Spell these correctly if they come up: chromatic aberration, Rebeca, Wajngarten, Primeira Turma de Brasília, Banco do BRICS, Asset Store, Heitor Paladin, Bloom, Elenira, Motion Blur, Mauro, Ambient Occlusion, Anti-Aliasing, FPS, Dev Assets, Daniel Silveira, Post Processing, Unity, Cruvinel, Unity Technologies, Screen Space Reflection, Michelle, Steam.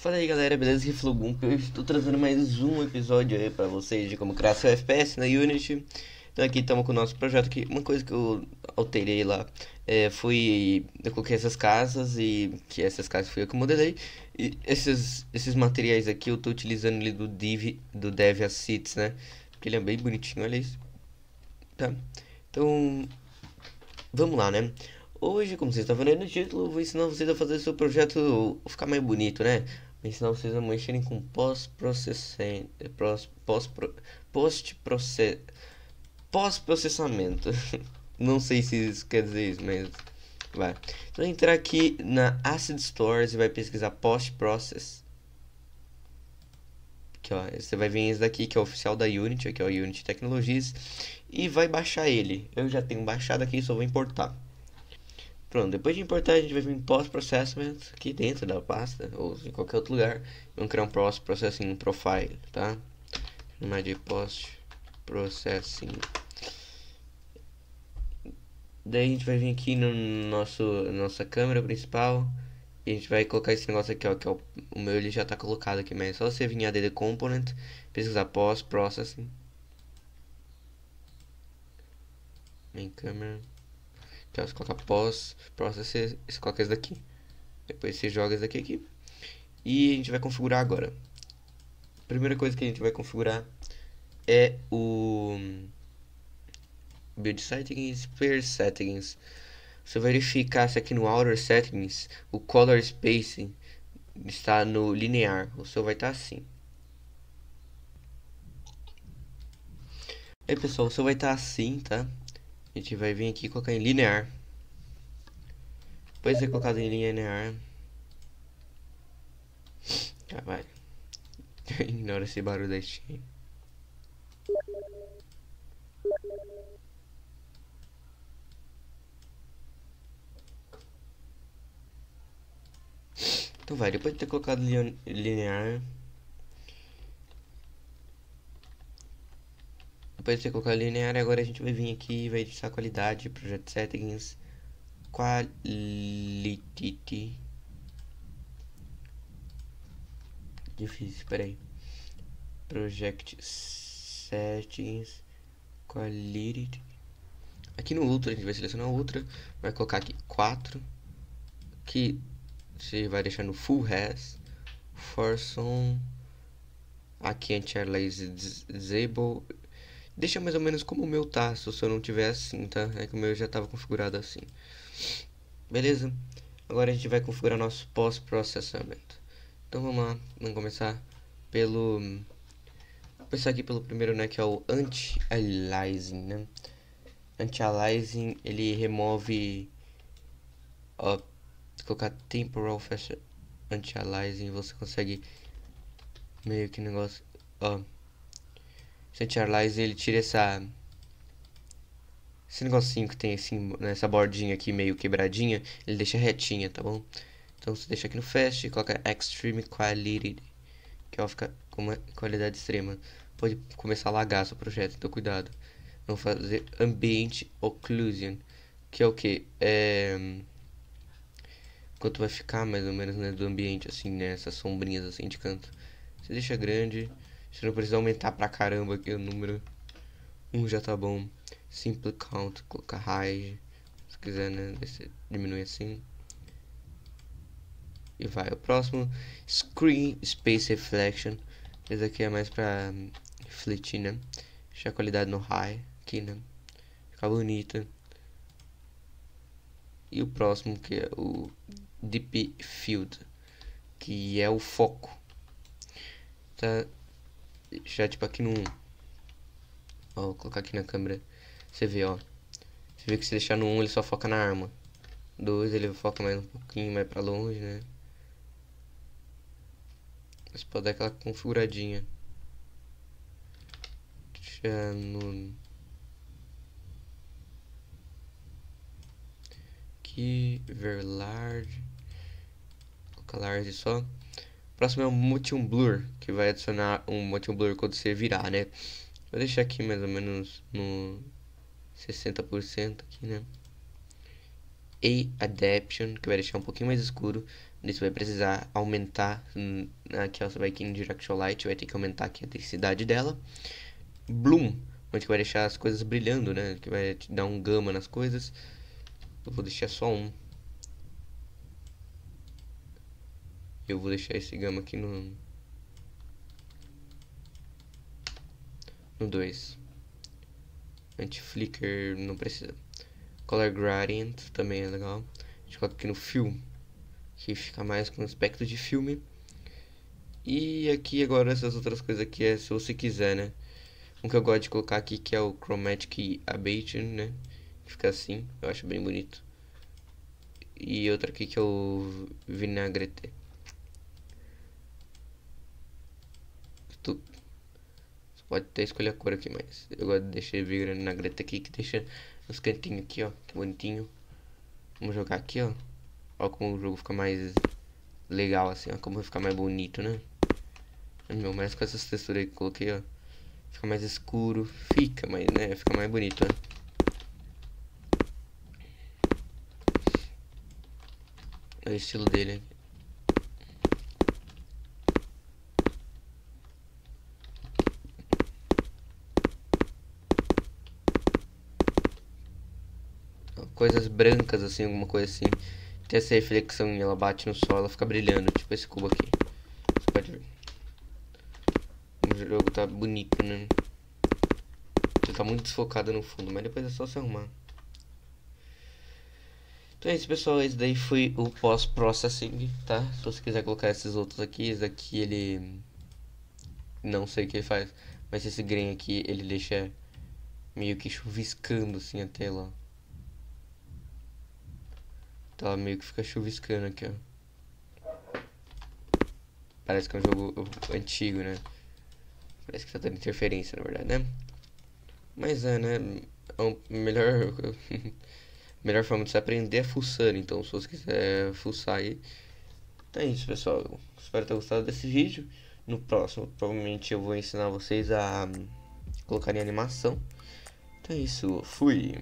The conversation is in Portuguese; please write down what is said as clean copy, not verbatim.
Fala aí galera, beleza? Que Flugump, eu estou trazendo mais um episódio aí pra vocês de como criar seu FPS na Unity. Então aqui estamos com o nosso projeto aqui. Uma coisa que eu alterei lá eu coloquei essas casas e que essas casas fui eu que modelei. E esses materiais aqui eu estou utilizando ali do Dev Assets, né? Porque ele é bem bonitinho, olha isso. Tá, então vamos lá, né? Hoje, como vocês estão vendo aí no título, eu vou ensinar vocês a fazer o seu projeto ficar mais bonito, né? Vou ensinar vocês a mexerem com post processamento. Não sei se isso quer dizer isso, mas vai. Então, entrar aqui na Asset Store e vai pesquisar Post Process. Aqui, ó, você vai ver esse daqui que é o oficial da Unity, aqui é o Unity Technologies, e vai baixar ele. Eu já tenho baixado aqui, só vou importar. Pronto, depois de importar a gente vai vir em Post Processing aqui dentro da pasta, ou em qualquer outro lugar. Vamos criar um Post Processing Profile, tá? Chamar de Post Processing. Daí a gente vai vir aqui no nossa câmera principal. E a gente vai colocar esse negócio aqui, ó, que é o meu, ele já tá colocado aqui, mas é só você vir em AD Component, pesquisar Post Processing. Em câmera. Então você coloca Post Processing, você coloca esse daqui. Depois você joga esse daqui aqui. E a gente vai configurar agora. A primeira coisa que a gente vai configurar é o Build Settings, Player Settings. Você vai verificar se aqui no Outer Settings o Color Spacing está no linear. O seu vai estar assim. Aí pessoal, o seu vai estar assim, tá? A gente vai vir aqui e colocar em linear. Depois de ser colocado em linear. Ah, vai. Ignora esse barulho da Steam. Então vai, depois de ter colocado linear. Depois de você colocar linear, agora a gente vai vir aqui e vai editar qualidade, Project Settings, Quality. Difícil, peraí. Project Settings, Quality. Aqui no Ultra, a gente vai selecionar o Ultra, vai colocar aqui 4. Aqui você vai deixar no Full Res, Force On. Aqui Anti-Aliasing Disable. Deixa mais ou menos como o meu tá, se eu não tiver assim, tá? É que o meu já tava configurado assim. Beleza? Agora a gente vai configurar nosso pós-processamento. Então vamos lá, vamos começar pelo... Vou começar aqui pelo primeiro, né? Que é o Anti-Aliasing, né? Anti-Aliasing, ele remove... Ó, colocar Temporal Fashion Anti-Aliasing, você consegue... Meio que negócio... Ó... Anti-Aliasing, ele tira esse negocinho que tem assim, nessa bordinha aqui meio quebradinha, ele deixa retinha, tá bom? Então você deixa aqui no Fast e coloca Extreme Quality, que ó, fica com uma qualidade extrema. Pode começar a lagar seu projeto, então cuidado. Vamos fazer Ambient Occlusion, que é o que? Quanto vai ficar mais ou menos, né, do ambiente assim, né, essas sombrinhas assim de canto. Você deixa grande. Você não precisa aumentar pra caramba aqui o número. 1 já tá bom. Simple count, colocar high. Se quiser, né? Você diminui assim. E vai. O próximo, Screen Space Reflection. Esse aqui é mais pra refletir, né? Deixar a qualidade no high aqui, né? Ficar bonita. E o próximo, que é o Deep Field, que é o foco. Tá? Já tipo aqui no... Ó, vou colocar aqui na câmera. Você vê, ó. Você vê que se deixar no 1, ele só foca na arma. 2, ele foca mais um pouquinho, mais pra longe, né? Você pode dar aquela configuradinha. Deixa no... Aqui, ver large. Coloca large só. O próximo é o Motion Blur, que vai adicionar um Motion Blur quando você virar, né? Vou deixar aqui mais ou menos no 60% aqui, né? A Adaption, que vai deixar um pouquinho mais escuro. Você vai precisar aumentar, aqui você vai aqui em Directional Light, vai ter que aumentar aqui a intensidade dela. Bloom, onde vai deixar as coisas brilhando, né, que vai te dar um gama nas coisas. Eu vou deixar só um. Eu vou deixar esse gama aqui no 2. Anti-flicker não precisa. Color gradient também é legal. A gente coloca aqui no filme, que fica mais com aspecto de filme. E aqui agora essas outras coisas aqui é se você quiser, né. Um que eu gosto de colocar aqui que é o chromatic aberration, né, que fica assim, eu acho bem bonito. E outra aqui que é o vinagrete. Pode até escolher a cor aqui, mas eu gosto de deixar virando na greta aqui, que deixa os cantinhos aqui, ó, que bonitinho. Vamos jogar aqui, ó. Ó como o jogo fica mais legal, assim, ó, como vai ficar mais bonito, né? Meu, mas com essas texturas aí que eu coloquei, ó, fica mais escuro, fica, mas, né, fica mais bonito, né? É o estilo dele aqui. Coisas brancas, assim, alguma coisa assim. Tem essa reflexão e ela bate no sol, ela fica brilhando, tipo esse cubo aqui. Você pode ver. O jogo tá bonito, né? Ele tá muito desfocado no fundo, mas depois é só se arrumar. Então é isso, pessoal. Esse daí foi o Post Processing, tá? Se você quiser colocar esses outros aqui, esse daqui ele... não sei o que ele faz, mas esse green aqui, ele deixa meio que chuviscando, assim, a tela. Ela meio que fica chuviscando aqui, ó. Parece que é um jogo antigo, né? Parece que tá dando interferência, na verdade, né? Mas é, né? A melhor forma de se aprender é fuçando. Então, se você quiser fuçar aí... Então é isso, pessoal. Eu espero ter gostado desse vídeo. No próximo, provavelmente, eu vou ensinar vocês a colocarem animação. Então é isso. Fui!